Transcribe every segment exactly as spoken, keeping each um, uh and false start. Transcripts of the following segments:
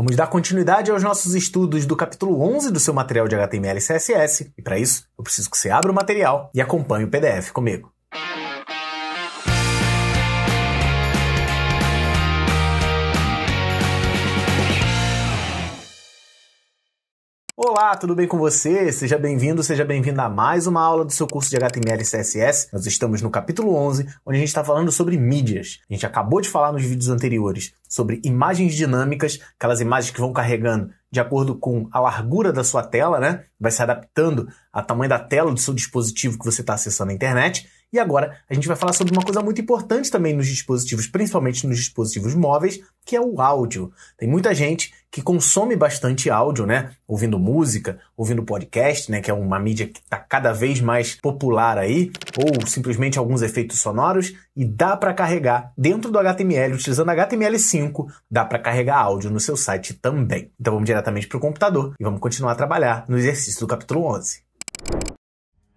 Vamos dar continuidade aos nossos estudos do capítulo onze do seu material de H T M L e C S S, e para isso eu preciso que você abra o material e acompanhe o P D F comigo. Olá, tudo bem com você? Seja bem-vindo, seja bem-vinda a mais uma aula do seu curso de H T M L e C S S. Nós estamos no capítulo onze, onde a gente está falando sobre mídias. A gente acabou de falar nos vídeos anteriores sobre imagens dinâmicas, aquelas imagens que vão carregando de acordo com a largura da sua tela, né? Vai se adaptando ao tamanho da tela do seu dispositivo que você está acessando a internet. E agora a gente vai falar sobre uma coisa muito importante também nos dispositivos, principalmente nos dispositivos móveis, que é o áudio. Tem muita gente que consome bastante áudio, né? Ouvindo música, ouvindo podcast, né? Que é uma mídia que está cada vez mais popular aí, ou simplesmente alguns efeitos sonoros, e dá para carregar dentro do H T M L, utilizando H T M L cinco, dá para carregar áudio no seu site também. Então vamos diretamente para o computador e vamos continuar a trabalhar no exercício do capítulo onze.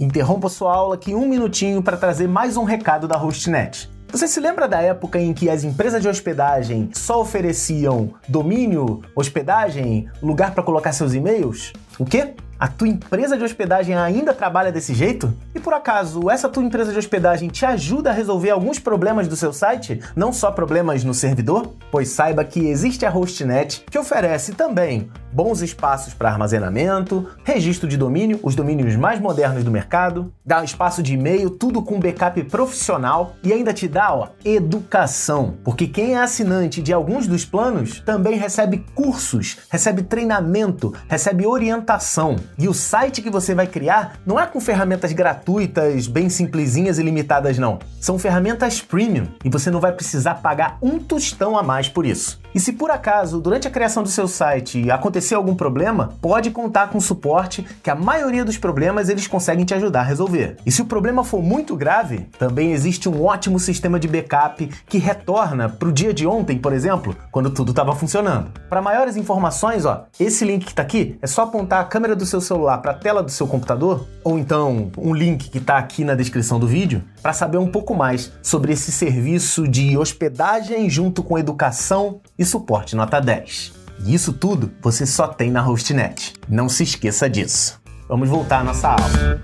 Interrompo a sua aula aqui um minutinho para trazer mais um recado da Hostnet. Você se lembra da época em que as empresas de hospedagem só ofereciam domínio, hospedagem, lugar para colocar seus e-mails? O quê? A tua empresa de hospedagem ainda trabalha desse jeito? E por acaso, essa tua empresa de hospedagem te ajuda a resolver alguns problemas do seu site? Não só problemas no servidor? Pois saiba que existe a Hostnet, que oferece também bons espaços para armazenamento, registro de domínio, os domínios mais modernos do mercado, dá espaço de e-mail, tudo com backup profissional e ainda te dá, ó, educação. Porque quem é assinante de alguns dos planos também recebe cursos, recebe treinamento, recebe orientação. E o site que você vai criar não é com ferramentas gratuitas, bem simplesinhas e limitadas, não. São ferramentas premium e você não vai precisar pagar um tostão a mais por isso. E se por acaso, durante a criação do seu site, acontecer algum problema, pode contar com suporte, que a maioria dos problemas eles conseguem te ajudar a resolver. E se o problema for muito grave, também existe um ótimo sistema de backup que retorna para o dia de ontem, por exemplo, quando tudo estava funcionando. Para maiores informações, ó, esse link que está aqui, é só apontar a câmera do seu celular para a tela do seu computador, ou então um link que está aqui na descrição do vídeo, para saber um pouco mais sobre esse serviço de hospedagem junto com educação e suporte nota dez. E isso tudo você só tem na Hostnet. Não se esqueça disso. Vamos voltar à nossa aula.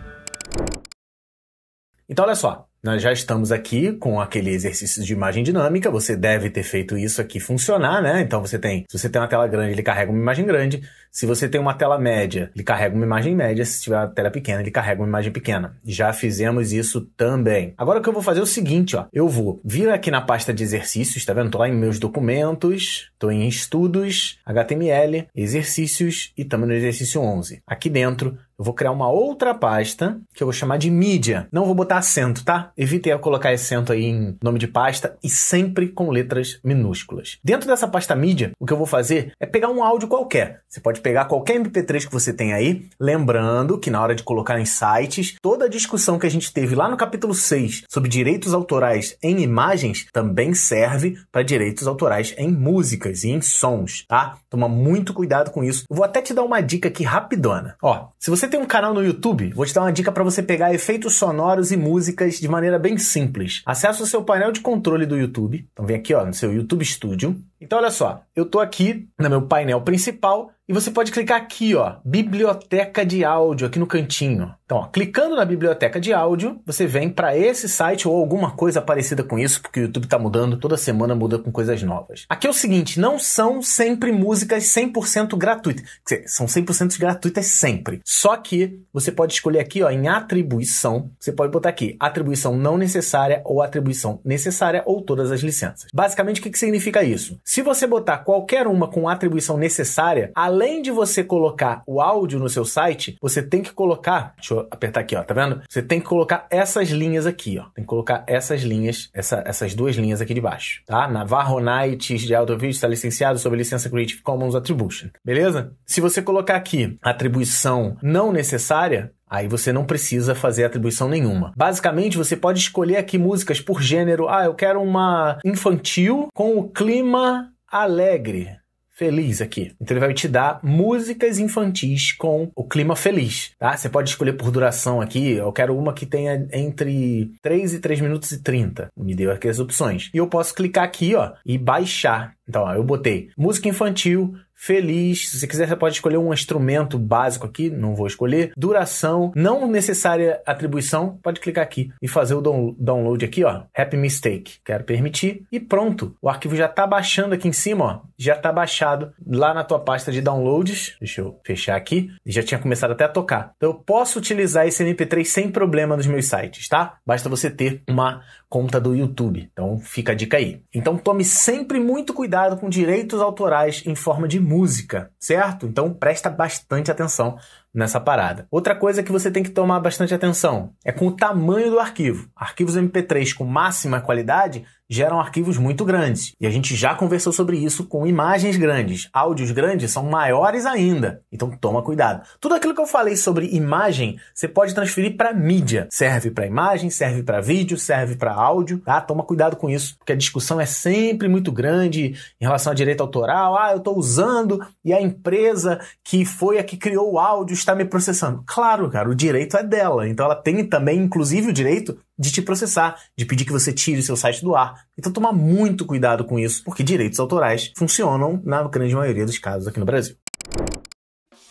Então olha só, nós já estamos aqui com aquele exercício de imagem dinâmica, você deve ter feito isso aqui funcionar, né? Então você tem, se você tem uma tela grande, ele carrega uma imagem grande, se você tem uma tela média, ele carrega uma imagem média, se tiver uma tela pequena, ele carrega uma imagem pequena. Já fizemos isso também. Agora o que eu vou fazer é o seguinte, ó, eu vou vir aqui na pasta de exercícios, tá vendo? Tô lá em meus documentos, tô em estudos, H T M L, exercícios e estamos no exercício onze. Aqui dentro, eu vou criar uma outra pasta que eu vou chamar de mídia. Não vou botar acento, tá? Evitem colocar acento aí em nome de pasta e sempre com letras minúsculas. Dentro dessa pasta mídia, o que eu vou fazer é pegar um áudio qualquer. Você pode pegar qualquer M P três que você tem aí, lembrando que na hora de colocar em sites, toda a discussão que a gente teve lá no capítulo seis sobre direitos autorais em imagens também serve para direitos autorais em músicas e em sons, tá? Toma muito cuidado com isso. Eu vou até te dar uma dica aqui rapidona. Ó, se você tem um canal no YouTube, vou te dar uma dica para você pegar efeitos sonoros e músicas de maneira bem simples. Acesse o seu painel de controle do YouTube. Então vem aqui, ó, no seu YouTube Studio. Então olha só, eu tô aqui no meu painel principal e você pode clicar aqui, ó, Biblioteca de Áudio, aqui no cantinho. Então, ó, clicando na Biblioteca de Áudio, você vem para esse site ou alguma coisa parecida com isso, porque o YouTube tá mudando, toda semana muda com coisas novas. Aqui é o seguinte, não são sempre músicas cem por cento gratuitas, quer dizer, são cem por cento gratuitas sempre. Só que você pode escolher aqui, ó, em atribuição, você pode botar aqui, atribuição não necessária ou atribuição necessária ou todas as licenças. Basicamente, o que que significa isso? Se você botar qualquer uma com atribuição necessária, além de você colocar o áudio no seu site, você tem que colocar, deixa eu apertar aqui, ó, tá vendo? Você tem que colocar essas linhas aqui, ó. Tem que colocar essas linhas, essa, essas duas linhas aqui de baixo, tá? Navarro Nights de Audio Vídeo está licenciado sob licença Creative Commons Attribution, beleza? Se você colocar aqui atribuição não necessária, aí você não precisa fazer atribuição nenhuma. Basicamente, você pode escolher aqui músicas por gênero. Ah, eu quero uma infantil com o clima alegre, feliz aqui. Então ele vai te dar músicas infantis com o clima feliz, tá? Você pode escolher por duração aqui. Eu quero uma que tenha entre três e três minutos e trinta. Me deu aqui as opções. E eu posso clicar aqui, ó, e baixar. Então, ó, eu botei música infantil, feliz. Se você quiser, você pode escolher um instrumento básico aqui, não vou escolher. Duração, não necessária atribuição, pode clicar aqui e fazer o down, download aqui, ó. Happy Mistake, quero permitir. E pronto, o arquivo já está baixando aqui em cima, ó. Já está baixado lá na tua pasta de downloads. Deixa eu fechar aqui. Já tinha começado até a tocar. Então eu posso utilizar esse M P três sem problema nos meus sites, tá? Basta você ter uma conta do YouTube. Então fica a dica aí. Então tome sempre muito cuidado com direitos autorais em forma de música, certo? Então presta bastante atenção nessa parada. Outra coisa que você tem que tomar bastante atenção é com o tamanho do arquivo. Arquivos M P três com máxima qualidade geram arquivos muito grandes. E a gente já conversou sobre isso com imagens grandes. Áudios grandes são maiores ainda. Então toma cuidado. Tudo aquilo que eu falei sobre imagem, você pode transferir para mídia. Serve para imagem, serve para vídeo, serve para áudio, tá? Toma cuidado com isso, porque a discussão é sempre muito grande em relação a direito autoral. Ah, eu estou usando e a empresa que foi a que criou o áudio está me processando. Claro, cara, o direito é dela. Então ela tem também, inclusive, o direito de te processar, de pedir que você tire o seu site do ar. Então toma muito cuidado com isso, porque direitos autorais funcionam na grande maioria dos casos aqui no Brasil.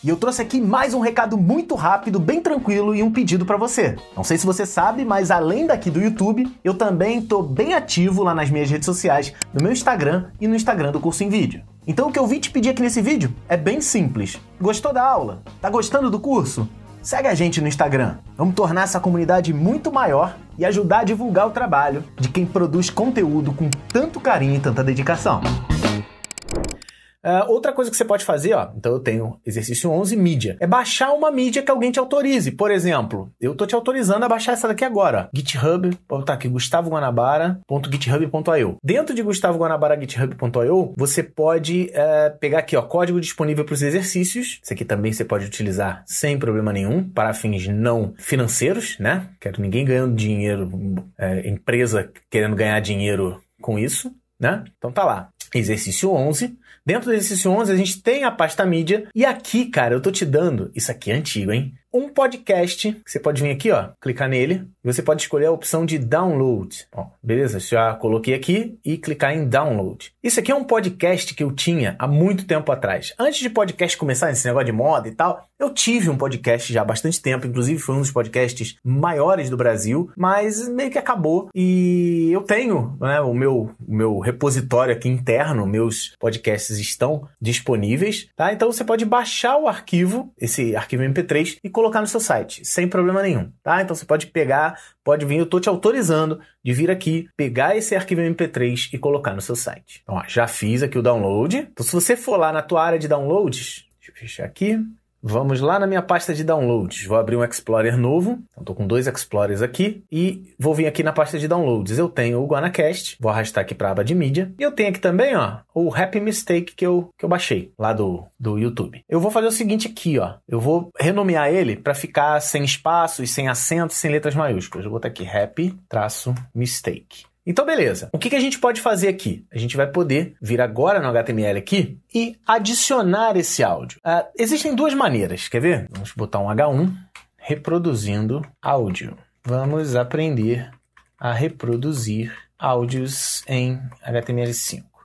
E eu trouxe aqui mais um recado muito rápido, bem tranquilo e um pedido para você. Não sei se você sabe, mas além daqui do YouTube, eu também tô bem ativo lá nas minhas redes sociais, no meu Instagram e no Instagram do Curso em Vídeo. Então o que eu vim te pedir aqui nesse vídeo é bem simples. Gostou da aula? Tá gostando do curso? Segue a gente no Instagram. Vamos tornar essa comunidade muito maior e ajudar a divulgar o trabalho de quem produz conteúdo com tanto carinho e tanta dedicação. Uh, outra coisa que você pode fazer, ó, então eu tenho exercício onze, mídia, é baixar uma mídia que alguém te autorize. Por exemplo, eu tô te autorizando a baixar essa daqui agora, ó, GitHub, vou botar aqui gustavo guanabara ponto github ponto i o. Dentro de gustavo guanabara ponto github ponto i o, você pode uh, pegar aqui, ó, código disponível para os exercícios. Isso aqui também você pode utilizar sem problema nenhum, para fins não financeiros, né? Quero ninguém ganhando dinheiro, é, empresa querendo ganhar dinheiro com isso, né? Então tá lá. Exercício onze. Dentro do exercício onze, a gente tem a pasta mídia. E aqui, cara, eu tô te dando... Isso aqui é antigo, hein? Um podcast. Que você pode vir aqui, ó. Clicar nele. E você pode escolher a opção de download. Ó, beleza? Já coloquei aqui e clicar em download. Isso aqui é um podcast que eu tinha há muito tempo atrás. Antes de podcast começar, esse negócio de moda e tal, eu tive um podcast já há bastante tempo. Inclusive, foi um dos podcasts maiores do Brasil. Mas meio que acabou. E eu tenho, né, o meu, o meu repositório aqui interno. Meus podcasts estão disponíveis, tá? Então você pode baixar o arquivo, esse arquivo M P três, e colocar no seu site, sem problema nenhum, tá? Então você pode pegar, pode vir, eu tô te autorizando de vir aqui, pegar esse arquivo M P três e colocar no seu site. Então, ó, já fiz aqui o download. Então se você for lá na tua área de downloads, deixa eu fechar aqui, vamos lá na minha pasta de downloads. Vou abrir um Explorer novo. Então tô com dois Explorers aqui e vou vir aqui na pasta de downloads. Eu tenho o Guanacast, vou arrastar aqui para a aba de mídia. E eu tenho aqui também, ó, o Happy Mistake que eu, que eu baixei lá do, do YouTube. Eu vou fazer o seguinte aqui, ó. Eu vou renomear ele para ficar sem espaços, sem acentos, sem letras maiúsculas. Eu vou botar aqui Happy-Mistake. Então, beleza. O que a gente pode fazer aqui? A gente vai poder vir agora no H T M L aqui e adicionar esse áudio. Uh, existem duas maneiras, quer ver? Vamos botar um H um, reproduzindo áudio. Vamos aprender a reproduzir áudios em H T M L cinco.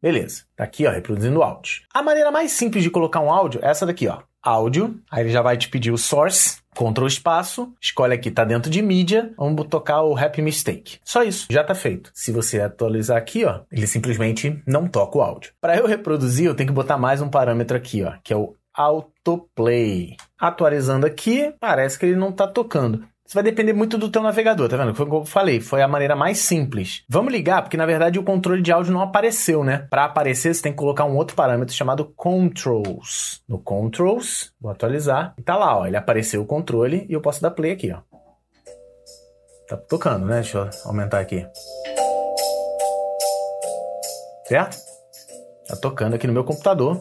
Beleza. Tá aqui, ó, reproduzindo áudio. A maneira mais simples de colocar um áudio é essa daqui, ó. Áudio. Aí ele já vai te pedir o source. Ctrl espaço, escolhe aqui, tá dentro de mídia, vamos tocar o Happy Mistake. Só isso, já tá feito. Se você atualizar aqui, ó, ele simplesmente não toca o áudio. Para eu reproduzir, eu tenho que botar mais um parâmetro aqui, ó, que é o autoplay. Atualizando aqui, parece que ele não tá tocando. Isso vai depender muito do teu navegador, tá vendo? Foi o que eu falei, foi a maneira mais simples. Vamos ligar, porque na verdade o controle de áudio não apareceu, né? Para aparecer, você tem que colocar um outro parâmetro chamado controls. No controls, vou atualizar. E tá lá, ó, ele apareceu o controle e eu posso dar play aqui, ó. Tá tocando, né? Deixa eu aumentar aqui. Certo? Tá tocando aqui no meu computador,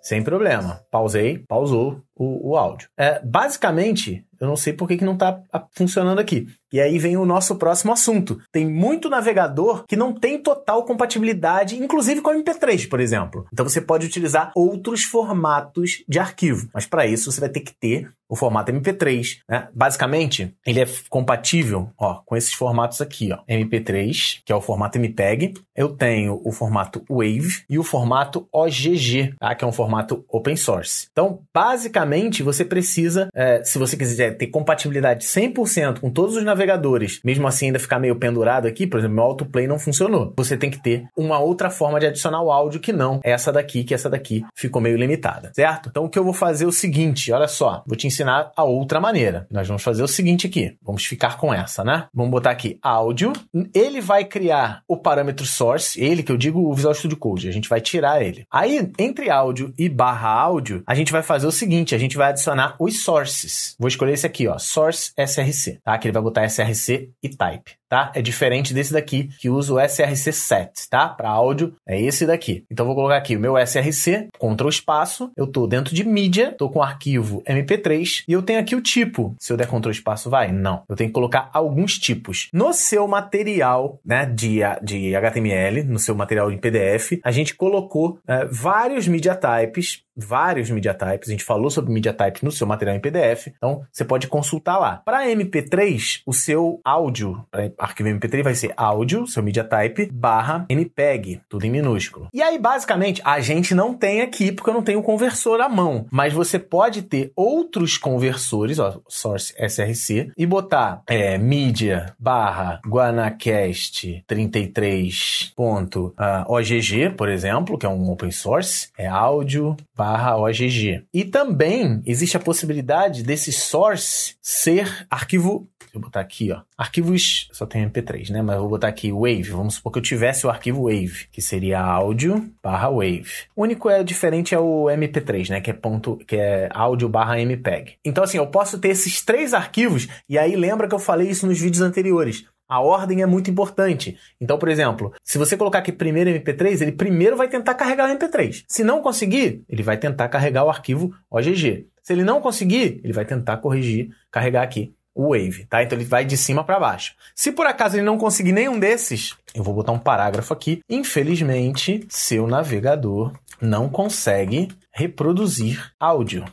sem problema. Pausei, pausou, o, o áudio. É, basicamente, eu não sei por que, que não está funcionando aqui. E aí vem o nosso próximo assunto. Tem muito navegador que não tem total compatibilidade, inclusive com o M P três, por exemplo. Então você pode utilizar outros formatos de arquivo. Mas para isso você vai ter que ter o formato M P três, né? Basicamente, ele é compatível, ó, com esses formatos aqui, ó. M P três, que é o formato M P E G. Eu tenho o formato W A V e o formato O G G, tá? Que é um formato open source. Então, basicamente, você precisa, é, se você quiser ter compatibilidade cem por cento com todos os navegadores, mesmo assim ainda ficar meio pendurado aqui, por exemplo, meu autoplay não funcionou. Você tem que ter uma outra forma de adicionar o áudio que não essa daqui, que essa daqui ficou meio limitada, certo? Então, o que eu vou fazer é o seguinte, olha só, vou te ensinar ensinar a outra maneira. Nós vamos fazer o seguinte aqui. Vamos ficar com essa, né? Vamos botar aqui áudio. Ele vai criar o parâmetro source, ele que eu digo o Visual Studio Code. A gente vai tirar ele. Aí, entre áudio e barra áudio, a gente vai fazer o seguinte, a gente vai adicionar os sources. Vou escolher esse aqui, ó, source S R C, tá? Que ele vai botar S R C e type, tá? É diferente desse daqui, que usa o S R C set, tá? Para áudio, é esse daqui. Então, vou colocar aqui o meu S R C, contra o espaço, eu tô dentro de mídia, tô com o arquivo M P três, e eu tenho aqui o tipo. Se eu der control espaço, vai? Não. Eu tenho que colocar alguns tipos. No seu material, né, de, de H T M L, no seu material em P D F, a gente colocou é, vários media types, vários media types. A gente falou sobre media types no seu material em P D F, então você pode consultar lá. Para M P três, o seu áudio, para arquivo M P três vai ser áudio, seu media type, barra M P E G, tudo em minúsculo. E aí, basicamente, a gente não tem aqui, porque eu não tenho o conversor à mão, mas você pode ter outros conversores, ó, source S R C, e botar é, media barra Guanacast trinta e três ponto O G G, por exemplo, que é um open source, é áudio barra O G G. E também existe a possibilidade desse source ser arquivo. Vou botar aqui, ó, arquivos, só tem M P três, né? Mas eu vou botar aqui wave, vamos supor que eu tivesse o arquivo wave, que seria áudio barra wave. O único é diferente é o M P três, né? Que é ponto, que é áudio barra M P E G. Então, assim, eu posso ter esses três arquivos, e aí lembra que eu falei isso nos vídeos anteriores. A ordem é muito importante. Então, por exemplo, se você colocar aqui primeiro M P três, ele primeiro vai tentar carregar o M P três. Se não conseguir, ele vai tentar carregar o arquivo O G G. Se ele não conseguir, ele vai tentar corrigir, carregar aqui o wave, tá? Então ele vai de cima para baixo. Se por acaso ele não conseguir nenhum desses, eu vou botar um parágrafo aqui. Infelizmente, seu navegador não consegue reproduzir áudio.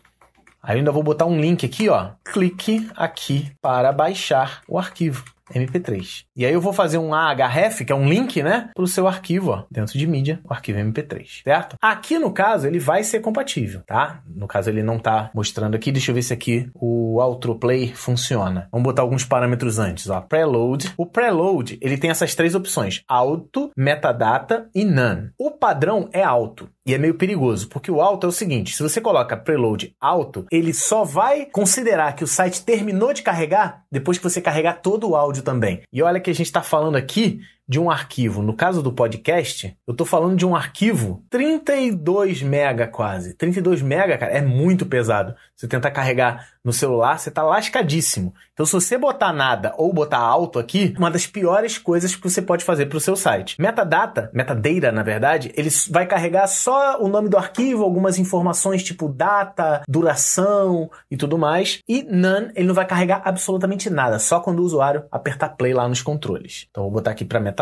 Aí eu ainda vou botar um link aqui, ó. Clique aqui para baixar o arquivo M P três. E aí eu vou fazer um A H F, que é um link, né, para o seu arquivo, ó, dentro de mídia, o arquivo M P três, certo? Aqui, no caso, ele vai ser compatível, tá? No caso, ele não tá mostrando aqui. Deixa eu ver se aqui o autoplay funciona. Vamos botar alguns parâmetros antes, ó. Preload. O preload, ele tem essas três opções. Auto, metadata e none. O padrão é auto. E é meio perigoso, porque o auto é o seguinte, se você coloca preload auto, ele só vai considerar que o site terminou de carregar depois que você carregar todo o áudio também. E olha que a gente está falando aqui de um arquivo, no caso do podcast, eu tô falando de um arquivo trinta e dois mega quase. trinta e dois mega, cara, é muito pesado. Se você tentar carregar no celular, você tá lascadíssimo. Então, se você botar nada ou botar alto aqui, uma das piores coisas que você pode fazer pro seu site. Metadata, metadata, na verdade, ele vai carregar só o nome do arquivo, algumas informações tipo data, duração e tudo mais. E none, ele não vai carregar absolutamente nada, só quando o usuário apertar play lá nos controles. Então, vou botar aqui pra metadata,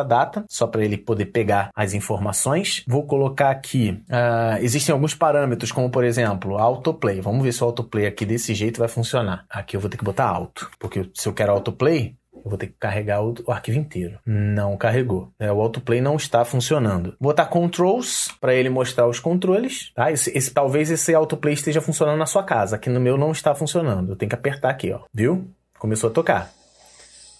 só para ele poder pegar as informações. Vou colocar aqui, uh, existem alguns parâmetros, como por exemplo, autoplay. Vamos ver se o autoplay aqui desse jeito vai funcionar. Aqui eu vou ter que botar alto, porque se eu quero autoplay, eu vou ter que carregar o arquivo inteiro. Não carregou. É, o autoplay não está funcionando. Vou botar controls para ele mostrar os controles. Tá? Esse, esse, talvez esse autoplay esteja funcionando na sua casa. Aqui no meu não está funcionando. Eu tenho que apertar aqui, ó. Viu? Começou a tocar.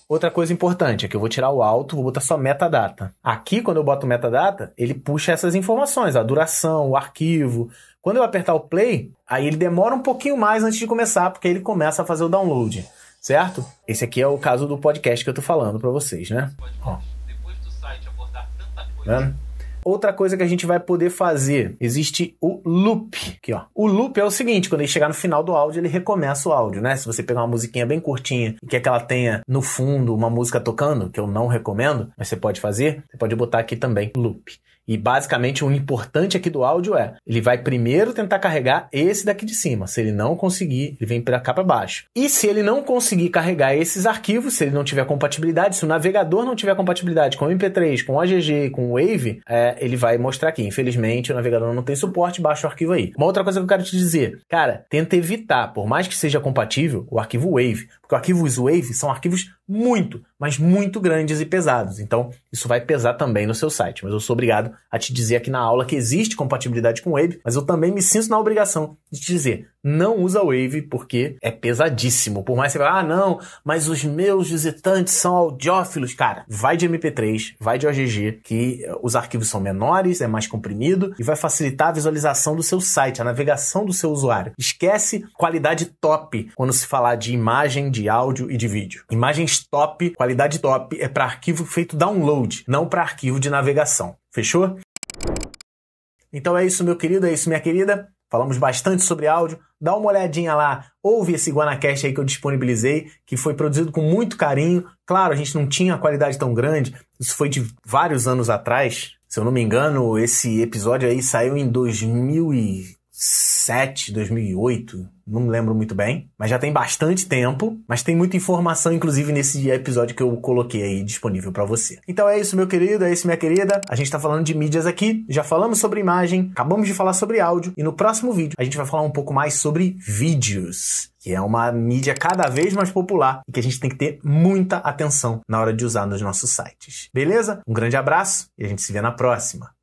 Outra coisa importante é que eu vou tirar o alto, vou botar só metadata. Aqui, quando eu boto metadata, ele puxa essas informações, a duração, o arquivo. Quando eu apertar o play, aí ele demora um pouquinho mais antes de começar, porque ele começa a fazer o download, certo? Esse aqui é o caso do podcast que eu tô falando pra vocês, né? Ó. Depois do site abordar tanta coisa... Né? Outra coisa que a gente vai poder fazer, existe o loop, aqui ó. O loop é o seguinte, quando ele chegar no final do áudio, ele recomeça o áudio, né? Se você pegar uma musiquinha bem curtinha e quer que ela tenha no fundo uma música tocando, que eu não recomendo, mas você pode fazer, você pode botar aqui também loop. E basicamente o importante aqui do áudio é, ele vai primeiro tentar carregar esse daqui de cima. Se ele não conseguir, ele vem para cá para baixo. E se ele não conseguir carregar esses arquivos, se ele não tiver compatibilidade, se o navegador não tiver compatibilidade com o M P três, com o A G G, com o Wave, é, ele vai mostrar aqui. Infelizmente, o navegador não tem suporte, baixa o arquivo aí. Uma outra coisa que eu quero te dizer, cara, tenta evitar, por mais que seja compatível, o arquivo Wave. Porque arquivos Wave são arquivos muito, mas muito grandes e pesados. Então, isso vai pesar também no seu site. Mas eu sou obrigado a te dizer aqui na aula que existe compatibilidade com o Wave, mas eu também me sinto na obrigação de te dizer, não usa Wave porque é pesadíssimo. Por mais que você fale, ah não, mas os meus visitantes são audiófilos. Cara, vai de M P três, vai de A G G, que os arquivos são menores, é mais comprimido e vai facilitar a visualização do seu site, a navegação do seu usuário. Esquece qualidade top quando se falar de imagem, de áudio e de vídeo. Imagens top, qualidade top, é para arquivo feito download, não para arquivo de navegação. Fechou? Então é isso, meu querido, é isso, minha querida. Falamos bastante sobre áudio. Dá uma olhadinha lá, ouve esse Guanacast aí que eu disponibilizei, que foi produzido com muito carinho. Claro, a gente não tinha a qualidade tão grande, isso foi de vários anos atrás. Se eu não me engano, esse episódio aí saiu em dois mil e sete, dois mil e oito... Não me lembro muito bem, mas já tem bastante tempo, mas tem muita informação, inclusive, nesse episódio que eu coloquei aí disponível para você. Então é isso, meu querido, é isso, minha querida. A gente tá falando de mídias aqui, já falamos sobre imagem, acabamos de falar sobre áudio, e no próximo vídeo a gente vai falar um pouco mais sobre vídeos, que é uma mídia cada vez mais popular e que a gente tem que ter muita atenção na hora de usar nos nossos sites. Beleza? Um grande abraço e a gente se vê na próxima.